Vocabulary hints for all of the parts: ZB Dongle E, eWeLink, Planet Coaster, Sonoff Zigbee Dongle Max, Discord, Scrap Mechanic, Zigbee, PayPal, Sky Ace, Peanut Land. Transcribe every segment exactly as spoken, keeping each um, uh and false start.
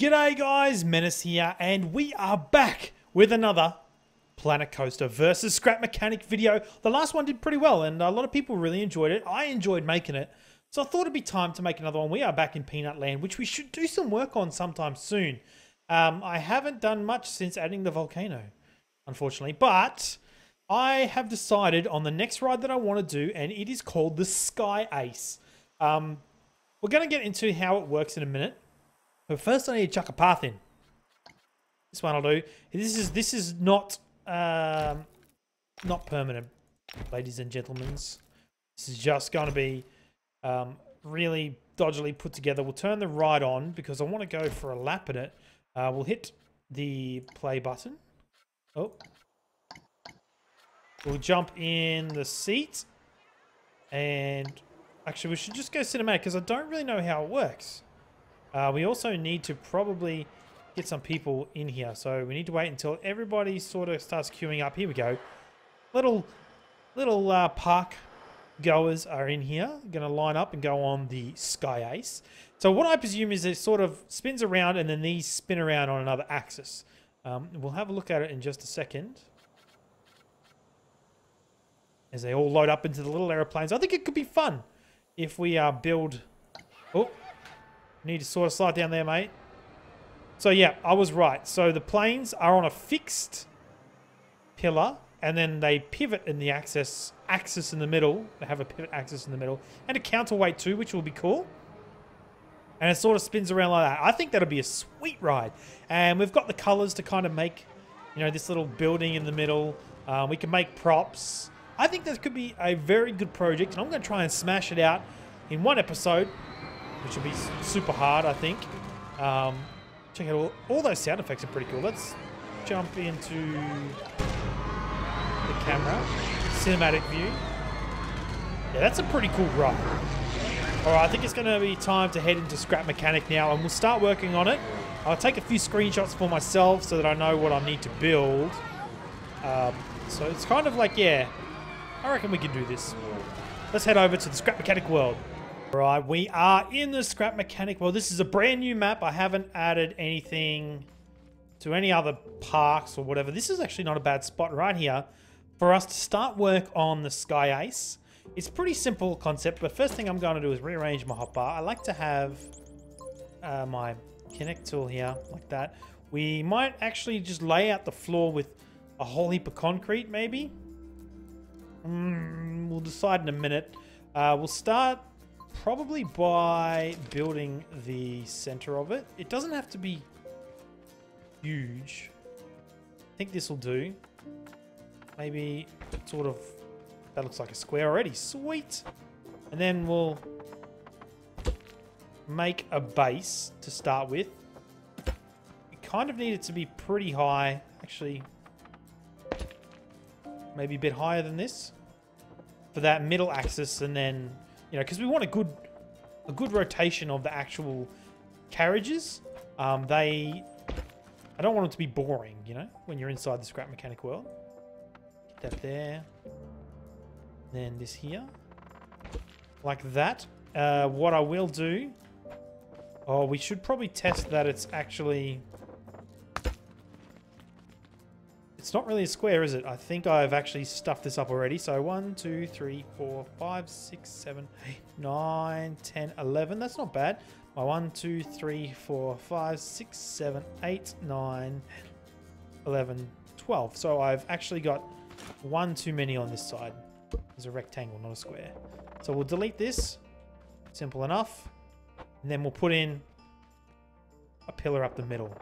G'day guys, Menace here, and we are back with another Planet Coaster versus Scrap Mechanic video. The last one did pretty well, and a lot of people really enjoyed it. I enjoyed making it, so I thought it'd be time to make another one. We are back in Peanut Land, which we should do some work on sometime soon. Um, I haven't done much since adding the volcano, unfortunately, but I have decided on the next ride that I want to do, and it is called the Sky Ace. Um, we're going to get into how it works in a minute. But first I need to chuck a path in. This one I'll do. This is this is not um, not permanent, ladies and gentlemen. This is just going to be um, really dodgily put together. We'll turn the ride on because I want to go for a lap in it. Uh, we'll hit the play button. Oh. We'll jump in the seat. And actually we should just go cinematic because I don't really know how it works. Uh, we also need to probably get some people in here. So we need to wait until everybody sort of starts queuing up. Here we go. Little little uh, park goers are in here. Going to line up and go on the Sky Ace. So what I presume is it sort of spins around and then these spin around on another axis. Um, we'll have a look at it in just a second. As they all load up into the little aeroplanes. I think it could be fun if we uh, build... Oh. Need to sort of slide down there, mate. So, yeah, I was right. So, the planes are on a fixed pillar, and then they pivot in the axis, axis in the middle. They have a pivot axis in the middle. And a counterweight too, which will be cool. And it sort of spins around like that. I think that'll be a sweet ride. And we've got the colours to kind of make, you know, this little building in the middle. Uh, we can make props. I think this could be a very good project. And I'm going to try and smash it out in one episode, which will be super hard, I think. Um, check out all, all those sound effects are pretty cool. Let's jump into the camera. Cinematic view. Yeah, that's a pretty cool ride. All right, I think it's going to be time to head into Scrap Mechanic now, and we'll start working on it. I'll take a few screenshots for myself so that I know what I need to build. Um, so it's kind of like, yeah, I reckon we can do this. Let's head over to the Scrap Mechanic world. Right, we are in the Scrap Mechanic. Well, this is a brand new map. I haven't added anything to any other parks or whatever. This is actually not a bad spot right here for us to start work on the Sky Ace. It's a pretty simple concept, but first thing I'm going to do is rearrange my hotbar. I like to have uh, my Kinect tool here, like that. We might actually just lay out the floor with a whole heap of concrete, maybe. Mm, we'll decide in a minute. Uh, we'll start... Probably by building the center of it. It doesn't have to be huge. I think this will do. Maybe sort of... That looks like a square already. Sweet! And then we'll make a base to start with. We kind of need it to be pretty high. Actually, maybe a bit higher than this. For that middle axis and then... You know, because we want a good, a good rotation of the actual carriages. Um, they, I don't want them to be boring. You know, when you're inside the Scrap Mechanic world. Get that there. Then this here, like that. Uh, what I will do. Oh, we should probably test that it's actually. It's not really a square, is it? I think I've actually stuffed this up already. So one, two, three, four, five, six, seven, eight, nine, ten, eleven. That's not bad. My one, two, three, four, five, six, seven, eight, nine, eleven, twelve. So I've actually got one too many on this side. It's a rectangle, not a square. So we'll delete this. Simple enough. And then we'll put in a pillar up the middle.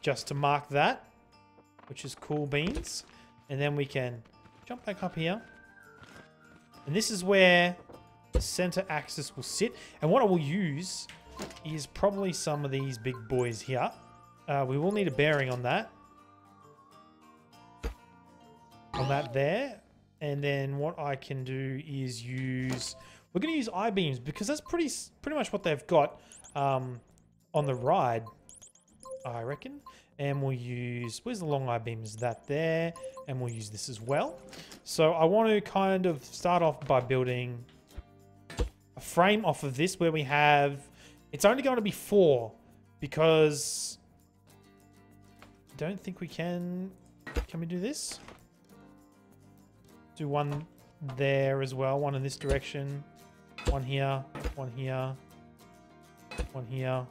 Just to mark that. Which is cool beans. And then we can jump back up here. And this is where the center axis will sit. And what I will use is probably some of these big boys here. Uh, we will need a bearing on that. On that there. And then what I can do is use... We're going to use I-beams because that's pretty pretty much what they've got um, on the ride, I reckon. And we'll use, where's the long I-beams? That there. And we'll use this as well. So I want to kind of start off by building a frame off of this where we have, it's only going to be four because I don't think we can. Can we do this? Do one there as well. One in this direction. One here. One here. One here.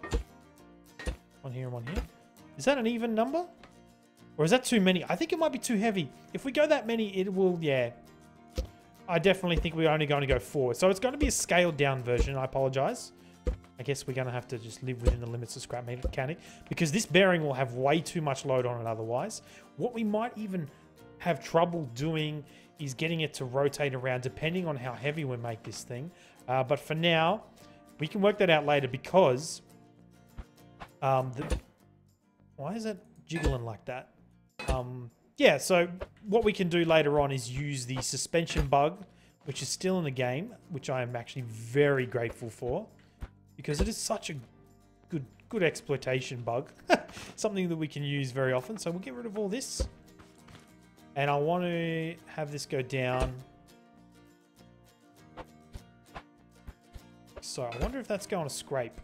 One here and one here. Is that an even number? Or is that too many? I think it might be too heavy. If we go that many, it will, yeah. I definitely think we're only going to go four. So it's going to be a scaled down version. I apologize. I guess we're going to have to just live within the limits of Scrap Mechanic, because this bearing will have way too much load on it otherwise. What we might even have trouble doing is getting it to rotate around, depending on how heavy we make this thing. Uh, but for now, we can work that out later, because... Um, the, why is it jiggling like that? Um, yeah, so what we can do later on is use the suspension bug, which is still in the game, which I am actually very grateful for, because it is such a good good exploitation bug. Something that we can use very often. So we'll get rid of all this. And I want to have this go down. So I wonder if that's going to scrape.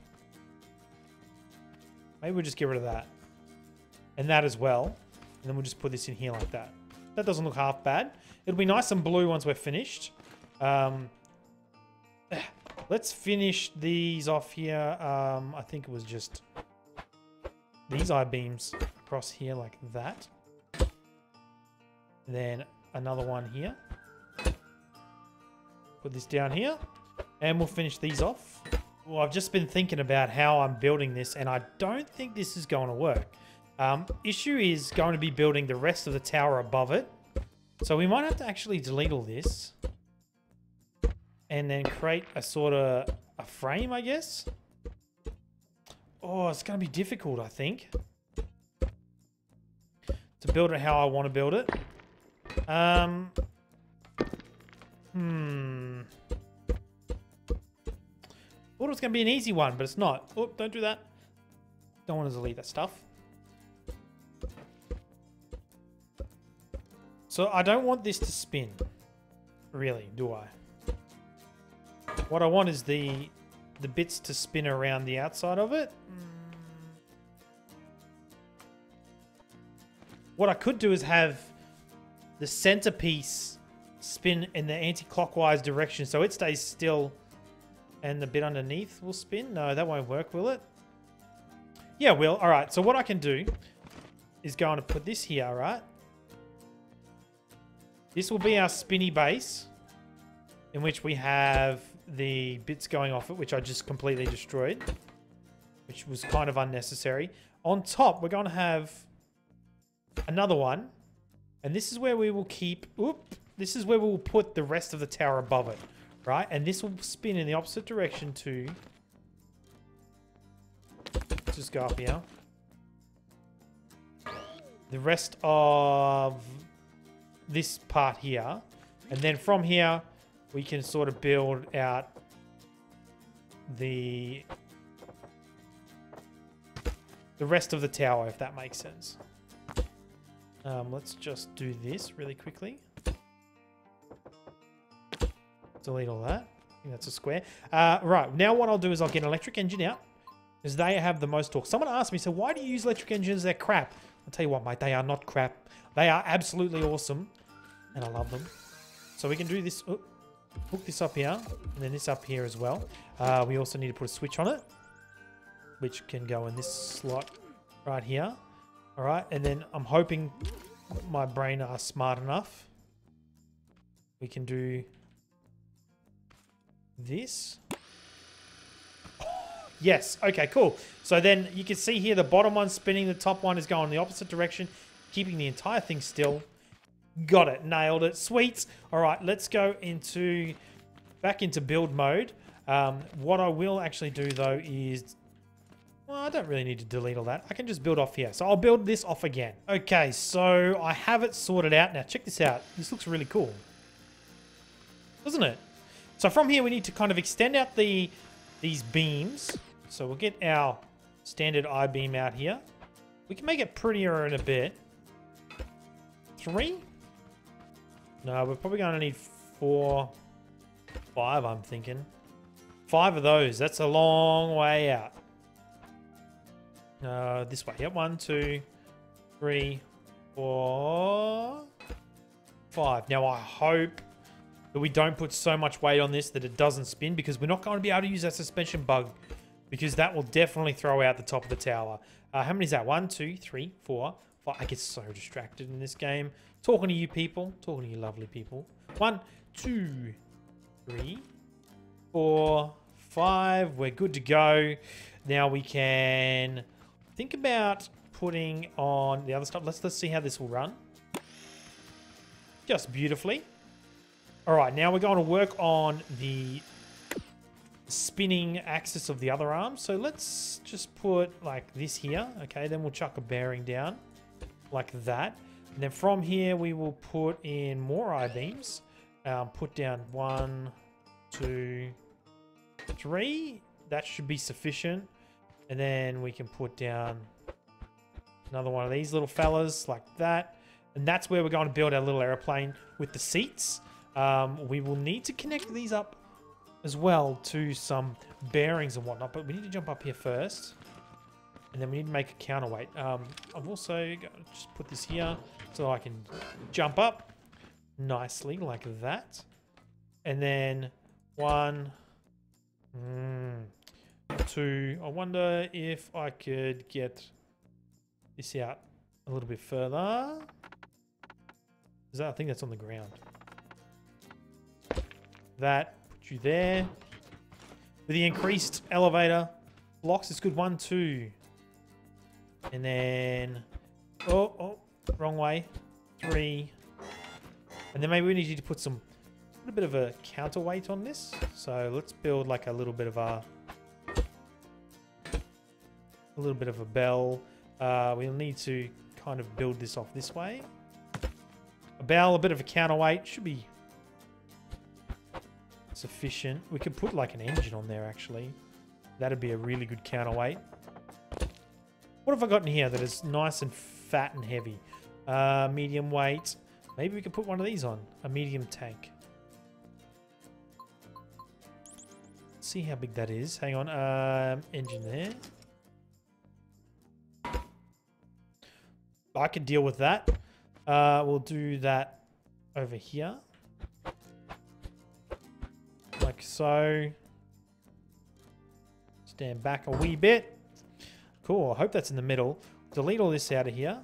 Maybe we'll just get rid of that. And that as well. And then we'll just put this in here like that. That doesn't look half bad. It'll be nice and blue once we're finished. Um, let's finish these off here. Um, I think it was just these I-beams across here like that. And then another one here. Put this down here. And we'll finish these off. Well, I've just been thinking about how I'm building this, and I don't think this is going to work. Um, issue is going to be building the rest of the tower above it. So we might have to actually delete all this and then create a sort of a frame, I guess. Oh, it's going to be difficult, I think, to build it how I want to build it. Um, hmm... I thought it was going to be an easy one, but it's not. Oh, don't do that. Don't want to delete that stuff. So I don't want this to spin. Really, do I? What I want is the the bits to spin around the outside of it. What I could do is have the centerpiece spin in the anti-clockwise direction so it stays still. And the bit underneath will spin? No, that won't work, will it? Yeah, it will. All right, so what I can do is go on to put this here, right? This will be our spinny base, in which we have the bits going off it, which I just completely destroyed, which was kind of unnecessary. On top, we're going to have another one, and this is where we will keep... Oop! This is where we will put the rest of the tower above it. Right, and this will spin in the opposite direction to... Let's just go up here. The rest of this part here. And then from here, we can sort of build out the... the rest of the tower, if that makes sense. Um, let's just do this really quickly. Delete all that. I think that's a square. Uh, right, now what I'll do is I'll get an electric engine out, because they have the most torque. Someone asked me, so why do you use electric engines? They're crap. I'll tell you what, mate, they are not crap. They are absolutely awesome, and I love them. So we can do this. Oh, hook this up here, and then this up here as well. Uh, we also need to put a switch on it, which can go in this slot right here. All right, and then I'm hoping my brain are smart enough. We can do... this. Yes, okay, cool. So then you can see here the bottom one's spinning, the top one is going the opposite direction, keeping the entire thing still. Got it, nailed it, sweet. All right, let's go into back into build mode. Um, what I will actually do though is, well, I don't really need to delete all that. I can just build off here. So I'll build this off again. Okay, so I have it sorted out. Now check this out. This looks really cool, doesn't it? So from here, we need to kind of extend out the these beams. So we'll get our standard I-beam out here. We can make it prettier in a bit. Three? No, we're probably going to need four, five, I'm thinking. Five of those. That's a long way out. Uh, this way. Yep. One, two, three, four, five. Now I hope that we don't put so much weight on this that it doesn't spin, because we're not going to be able to use that suspension bug, because that will definitely throw out the top of the tower. Uh, how many is that? One, two, three, four, five. I get so distracted in this game. Talking to you people. Talking to you lovely people. One, two, three, four, five. We're good to go. Now we can think about putting on the other stuff. Let's, let's see how this will run. Just beautifully. All right, now we're going to work on the spinning axis of the other arm. So let's just put like this here. Okay, then we'll chuck a bearing down like that. And then from here, we will put in more I-beams. Um, put down one, two, three. That should be sufficient. And then we can put down another one of these little fellas like that. And that's where we're going to build our little airplane with the seats. Um, we will need to connect these up as well to some bearings and whatnot. But we need to jump up here first. And then we need to make a counterweight. Um, I've also got to just put this here so I can jump up nicely like that. And then one, mm, two. I wonder if I could get this out a little bit further. Is that, I think that's on the ground. That, put you there. With the increased elevator blocks, it's good. One, two. And then, oh, oh, wrong way. Three. And then maybe we need you to put some, a little bit of a counterweight on this. So let's build like a little bit of a, a little bit of a bell. Uh, we'll need to kind of build this off this way. A bell, a bit of a counterweight should be sufficient. We could put like an engine on there actually. That'd be a really good counterweight. What have I got in here that is nice and fat and heavy? Uh, medium weight. Maybe we could put one of these on. A medium tank. Let's see how big that is. Hang on. Um, engine there. I could deal with that. Uh, we'll do that over here. Like so. Stand back a wee bit. Cool, I hope that's in the middle. Delete all this out of here,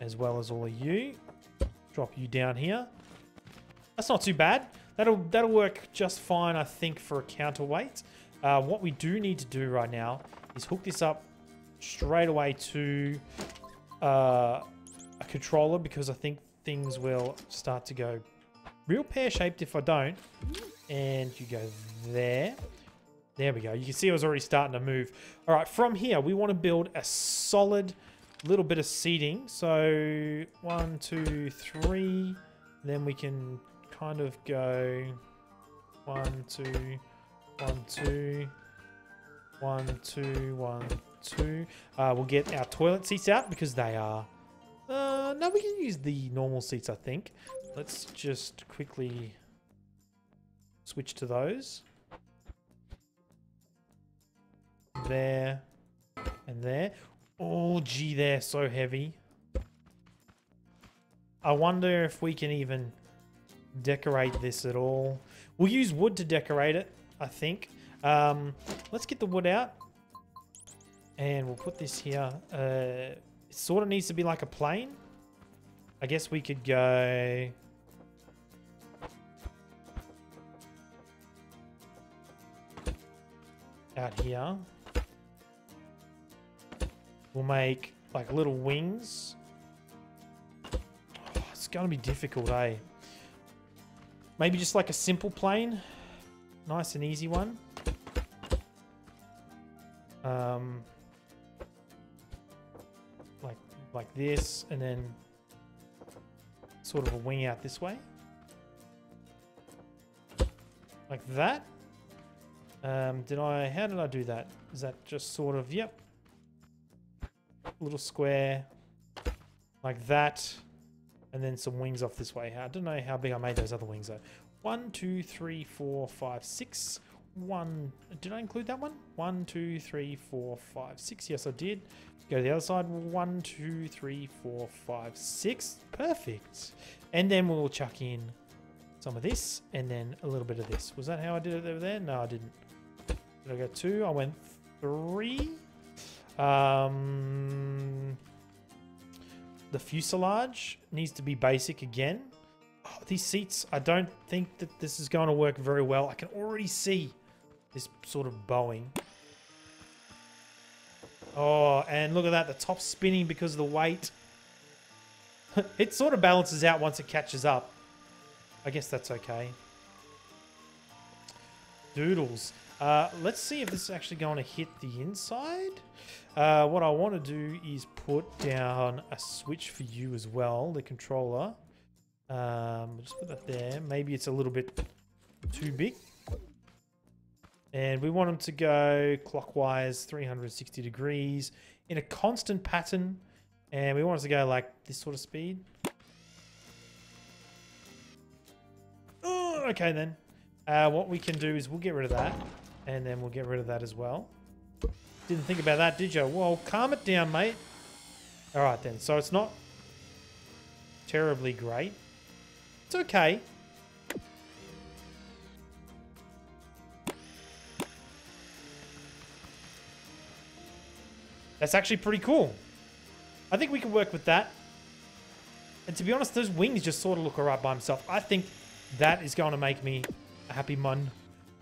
as well as all of you. Drop you down here. That's not too bad. That'll that'll work just fine, I think, for a counterweight. Uh, what we do need to do right now is hook this up straight away to uh, a controller, because I think things will start to go real pear-shaped if I don't. And you go there. There we go. You can see it was already starting to move. All right, from here, we want to build a solid little bit of seating. So one, two, three. Then we can kind of go one, two, one, two, one, two, one, two. Uh, we'll get our toilet seats out because they are... Uh, no, we can use the normal seats, I think. Let's just quickly switch to those. There and there. Oh gee, they're so heavy. I wonder if we can even decorate this at all. We'll use wood to decorate it, I think. Um, let's get the wood out and we'll put this here. Uh, it sort of needs to be like a plane. I guess we could go... out here. We'll make like little wings. Oh, it's going to be difficult, eh? Maybe just like a simple plane. Nice and easy one. Um, like, like this, and then sort of a wing out this way. Like that. Um, did I, how did I do that? Is that just sort of, yep. Little square like that, and then some wings off this way. I don't know how big I made those other wings though. One, two, three, four, five, six. one. Did I include that one? One, two, three, four, five, six. Yes, I did. Go to the other side. One, two, three, four, five, six. Perfect. And then we'll chuck in some of this and then a little bit of this. Was that how I did it over there? No, I didn't. Did I go two? I went three. Um, the fuselage needs to be basic again. Oh, these seats, I don't think that this is going to work very well. I can already see this sort of bowing. Oh, and look at that. The top's spinning because of the weight. It sort of balances out once it catches up. I guess that's okay. Doodles. Uh, let's see if this is actually going to hit the inside. Uh, what I want to do is put down a switch for you as well, the controller. Um, just put that there. Maybe it's a little bit too big. And we want them to go clockwise three hundred sixty degrees in a constant pattern. And we want it to go like this sort of speed. Oh, okay then. Uh, what we can do is we'll get rid of that. And then we'll get rid of that as well. Didn't think about that, did you? Well, calm it down, mate. All right then. So it's not terribly great. It's okay. That's actually pretty cool. I think we can work with that. And to be honest, those wings just sort of look all right by himself. I think that is going to make me a happy man.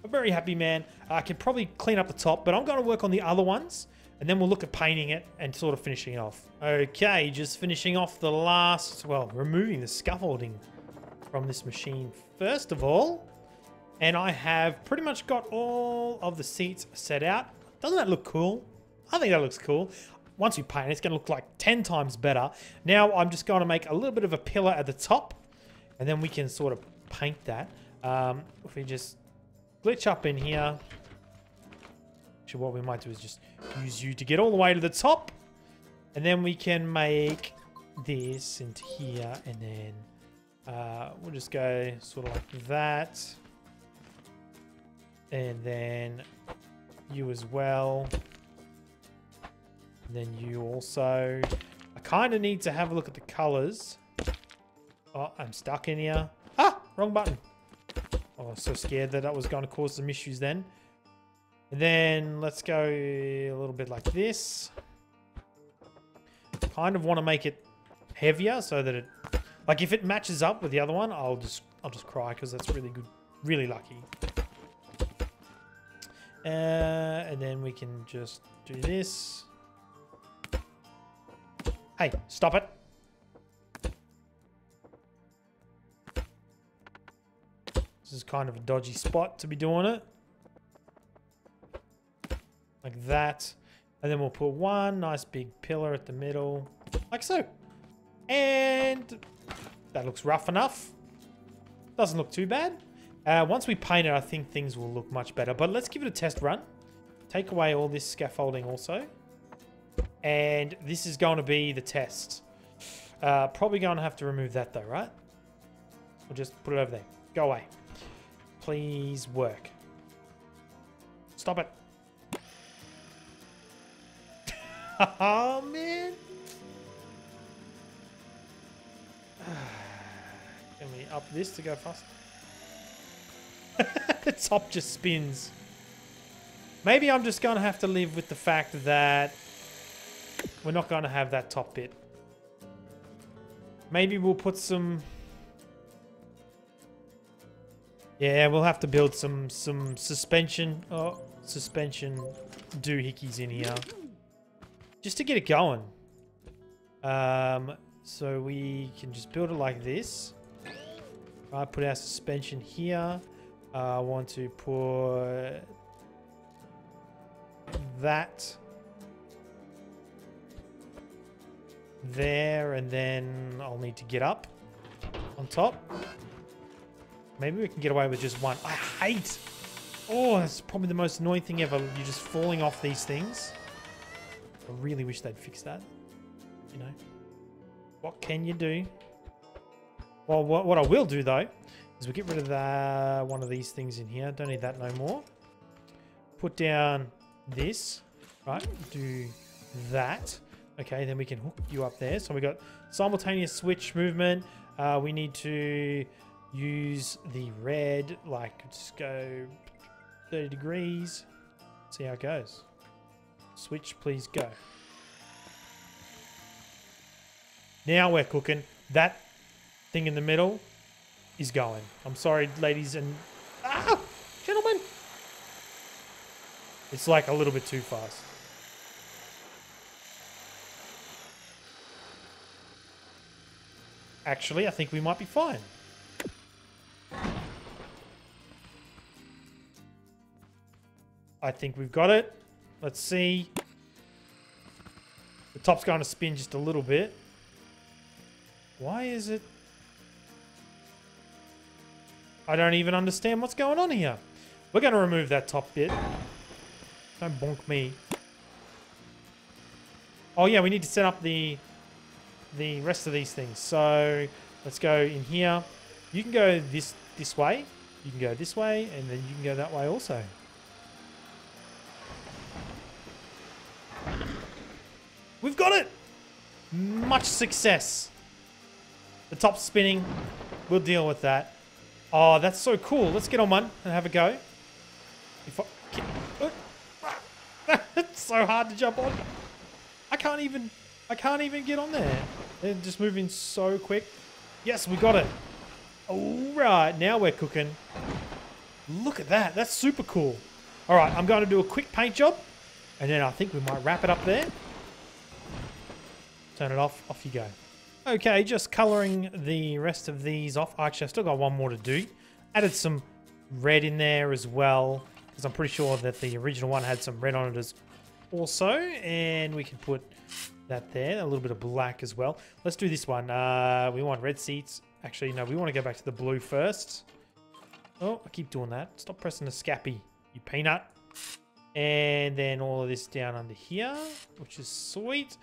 A very happy man. I can probably clean up the top, but I'm going to work on the other ones. And then we'll look at painting it and sort of finishing it off. Okay, just finishing off the last, well, removing the scaffolding from this machine first of all. And I have pretty much got all of the seats set out. Doesn't that look cool? I think that looks cool. Once we paint it, it's going to look like ten times better. Now I'm just going to make a little bit of a pillar at the top. And then we can sort of paint that. Um, if we just glitch up in here. Actually, what we might do is just use you to get all the way to the top. And then we can make this into here. And then uh, we'll just go sort of like that. And then you as well. Then you also. I kind of need to have a look at the colors. Oh, I'm stuck in here. Ah, wrong button. Oh, I was so scared that that was going to cause some issues then. And then let's go a little bit like this. Kind of want to make it heavier so that it, like, if it matches up with the other one, I'll just I'll just cry because that's really good, really lucky. Uh, and then we can just do this. Hey, stop it. This is kind of a dodgy spot to be doing it. Like that. And then we'll put one nice big pillar at the middle. Like so. And that looks rough enough. Doesn't look too bad. Uh, once we paint it, I think things will look much better. But let's give it a test run. Take away all this scaffolding also. And this is going to be the test. Uh, probably going to have to remove that though, right? We'll just put it over there. Go away. Please work. Stop it. Oh, man. Can we up this to go faster? The top just spins. Maybe I'm just going to have to live with the fact that we're not going to have that top bit. Maybe we'll put some... Yeah, we'll have to build some some suspension. Oh, suspension doohickeys in here. Just to get it going. Um, so we can just build it like this. I put our suspension here. Uh, I want to put that there, and then I'll need to get up on top. Maybe we can get away with just one. I hate. Oh, that's probably the most annoying thing ever. You're just falling off these things. I really wish they'd fix that. You know, what can you do? Well, what, what I will do though is we'll get rid of the, one of these things in here. Don't need that no more. put down this, right? Do that. Okay, then we can hook you up there. So we got simultaneous switch movement. Uh, we need to use the red, like just go thirty degrees. See how it goes. Switch, please go. Now we're cooking. That thing in the middle is going. I'm sorry, ladies and ah, gentlemen. It's like a little bit too fast. Actually, I think we might be fine. I think we've got it. Let's see. The top's going to spin just a little bit. Why is it? I don't even understand what's going on here. We're going to remove that top bit. Don't bonk me. Oh yeah, we need to set up the... the rest of these things. So let's go in here. You can go this this way, you can go this way, and then you can go that way also. We've got it. Much success. The top's spinning. We'll deal with that. Oh, that's so cool. Let's get on one and have a go. If I can, oh, it's so hard to jump on. I can't even I can't even get on there. They're just moving so quick. Yes, we got it. All right, now we're cooking. Look at that. That's super cool. All right, I'm going to do a quick paint job, and then I think we might wrap it up there. Turn it off. Off you go. Okay, just coloring the rest of these off. Actually, I've still got one more to do. Added some red in there as well, because I'm pretty sure that the original one had some red on it as also, and we can put... that there, a little bit of black as well. Let's do this one. Uh, we want red seats. Actually, no, we want to go back to the blue first. Oh, I keep doing that. Stop pressing the scappy, you peanut. And then all of this down under here, which is sweet.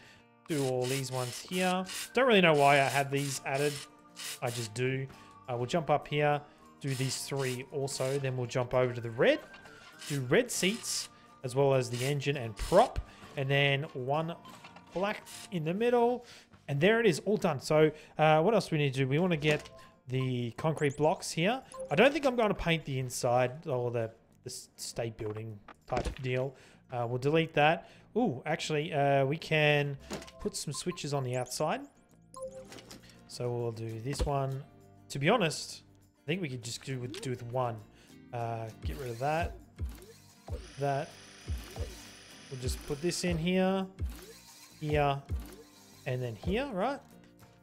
Do all these ones here. Don't really know why I had these added. I just do. Uh, we'll jump up here, do these three also. Then we'll jump over to the red. Do red seats, as well as the engine and prop. And then one... black in the middle, and there it is, all done. So uh, what else do we need to do? We want to get the concrete blocks here. I don't think I'm going to paint the inside or the, the state building type deal. Uh, we'll delete that. Ooh, actually, uh, we can put some switches on the outside. So we'll do this one. To be honest, I think we could just do with, do with one. Uh, get rid of that. That. We'll just put this in here. Here and then here, right?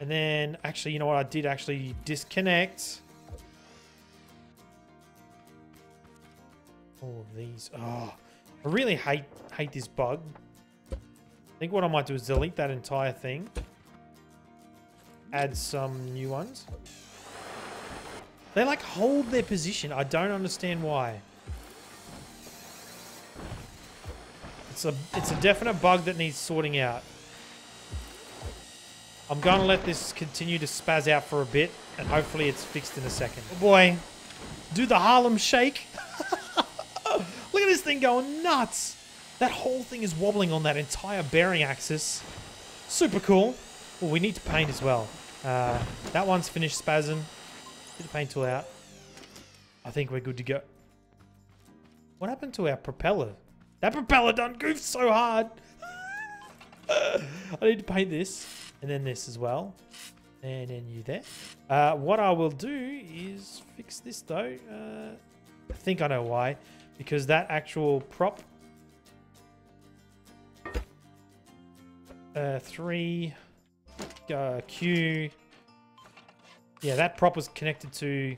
And then actually, you know what? I did actually disconnect all of these. Oh, I really hate hate this bug. I think what I might do is delete that entire thing, add some new ones. They like hold their position. I don't understand why. It's a, it's a definite bug that needs sorting out. I'm going to let this continue to spaz out for a bit, and hopefully it's fixed in a second. Oh boy, do the Harlem shake. Look at this thing going nuts. That whole thing is wobbling on that entire bearing axis. Super cool. Well, we need to paint as well. Uh, that one's finished spazzing. Get the paint tool out. I think we're good to go. What happened to our propeller? That propeller done goofed so hard. uh, I need to paint this and then this as well. And then you there. Uh, what I will do is fix this though. Uh, I think I know why. Because that actual prop. Uh, three. Uh, Q. Yeah, that prop was connected to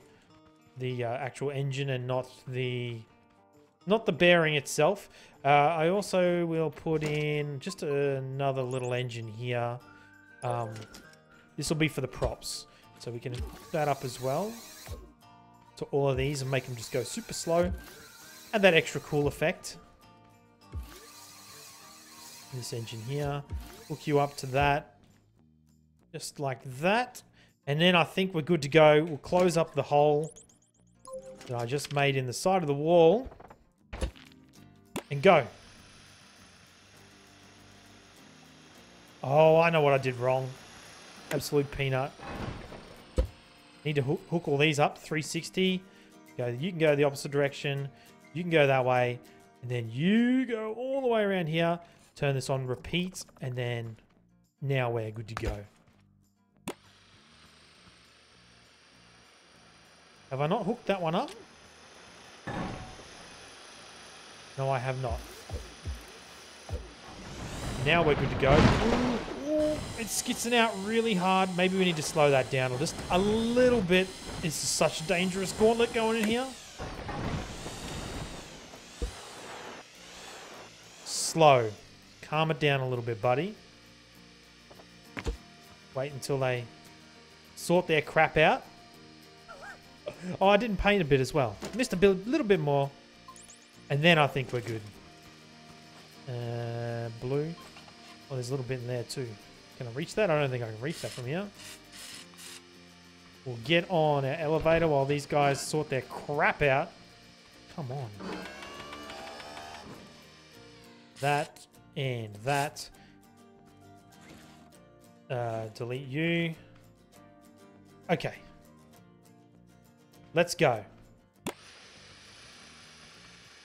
the uh, actual engine and not the... not the bearing itself. Uh, I also will put in just another little engine here. Um, this will be for the props. So we can hook that up as well to all of these and make them just go super slow. Add that extra cool effect. This engine here. Hook you up to that. Just like that. And then I think we're good to go. We'll close up the hole that I just made in the side of the wall. and go. Oh, I know what I did wrong. Absolute peanut. Need to hook, hook all these up. three sixty. Go, you can go the opposite direction. You can go that way. And then you go all the way around here. Turn this on, repeat. And then now we're good to go. Have I not hooked that one up? No, I have not. Now we're good to go. Ooh, ooh, it's skitzing out really hard. Maybe we need to slow that down or just a little bit. It's such a dangerous gauntlet going in here. Slow. Calm it down a little bit, buddy. Wait until they sort their crap out. Oh, I didn't paint a bit as well. Missed a bit, little bit more. And then I think we're good. Uh, blue. Oh, there's a little bit in there too. Can I reach that? I don't think I can reach that from here. We'll get on our elevator while these guys sort their crap out. Come on. That and that. Uh, delete you. Okay. Let's go.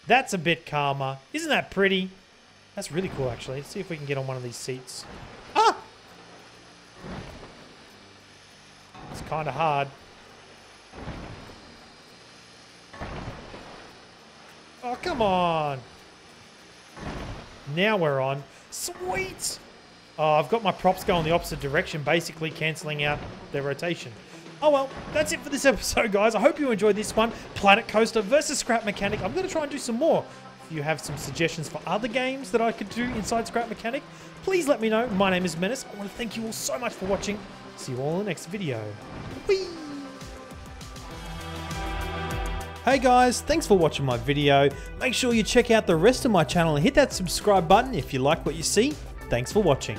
That's a bit calmer. Isn't that pretty? That's really cool, actually. Let's see if we can get on one of these seats. Ah! It's kind of hard. Oh, come on. Now we're on. Sweet! Oh, I've got my props going the opposite direction, basically cancelling out their rotation. Oh, well, that's it for this episode, guys. I hope you enjoyed this one. Planet Coaster versus Scrap Mechanic. I'm going to try and do some more. If you have some suggestions for other games that I could do inside Scrap Mechanic, please let me know. My name is Menace. I want to thank you all so much for watching. See you all in the next video. Whee! Hey guys, thanks for watching my video. Make sure you check out the rest of my channel and hit that subscribe button if you like what you see. Thanks for watching.